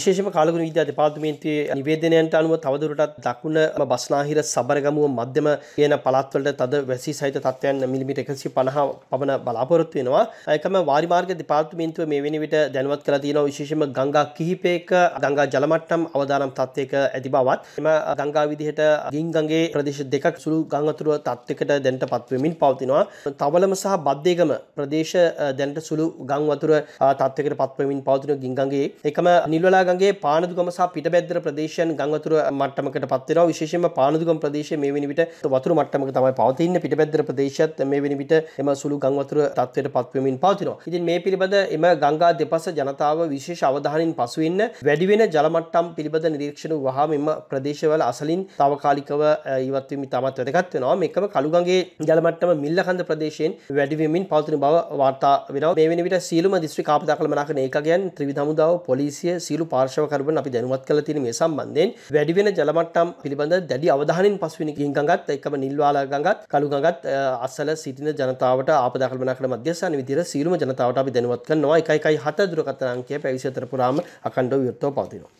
විශේෂම කාලගුණ විද්‍යාවේ දෙපාර්තමේන්තුවේ නිවේදනයන්ට අනුව තවදුරටත් දකුණ බස්නාහිර සබරගමුව මධ්‍යම කියන පළාත් වලට තද වැසි සහිත තත්ත්වයන් මිලිමීටර් 150 පමණ බලාපොරොත්තු වෙනවා. ඒකම වාරි මාර්ග දෙපාර්තමේන්තුව මේ වෙනි විට දැනුවත් කරලා තියෙනවා විශේෂම ගංගා කිහිපයක ගංගා ජල මට්ටම් අවදානම් තත්ත්වයක ඇති බවත්. එම ගංගා විදිහට ගින්ගඟේ ප්‍රදේශ දෙකක් සුළු ගංගා තුර තත්ත්වයකට දැනටපත් වෙමින් පවතිනවා. තවලම සහ බද්දේගම ප්‍රදේශ දැනට සුළු ගංගා වතුර තත්ත්වයකටපත් වෙමින් පවතින ගින්ගඟේ ඒකම නිල්වලා පානදුගම සහ පිටබැද්දර ප්‍රදේශයන් ගංගා වතුර මට්ටමකට පත් වෙනවා. විශේෂයෙන්ම පානදුගම ප්‍රදේශයේ මේ වෙනි විට වතුර මට්ටමක තමයි පවතින්නේ. පිටබැද්දර ප්‍රදේශයත් මේ වෙනි විට එම සුළු ගංගා වතුර තත්ත්වයට පත් වෙමින් පවතිනවා. ඉතින් මේ පිළිබඳ එම ගංගා දෙපස ජනතාව විශේෂ අවධානයෙන් පසු වෙන්න වැඩි වෙන ජල මට්ටම් පිළිබඳ නිරීක්ෂණ වහාම එම ප්‍රදේශවල අසලින් తాවකාලිකව ඉවත් වීම ඉතාමත් වැදගත් වෙනවා. මේකම කළුගඟේ ජල මට්ටම මිල්ලකන්ද ප්‍රදේශයෙන් වැඩි වෙමින් පවතින බව වාර්තා වෙනවා. මේ වෙනි විට සීලම දිස්ත්‍රික් ආපදා කළමනාකරණ ඒකකයන් ත්‍රිවිධ හමුදාව පොලිසිය සීලු පාර්ශව කරුවන් අපි දැනුවත් කළ තියෙන මේ සම්බන්ධයෙන් වැඩි වෙන ජල මට්ටම් පිළිබඳ දැඩි අවධානයෙන් පසුවෙන ගංගාත් එක්කම නිල්වාලා ගංගාත් කළුගඟත් අසල සිටින ජනතාවට ආපදා කළමනාකරණ මධ්‍යස්ථාන විදිහට සියලුම ජනතාවට අපි දැනුවත් කරනවා. 117 දුරකථන අංකය පැය 24 පුරාම අඛණ්ඩව විවෘතව පවතිනවා.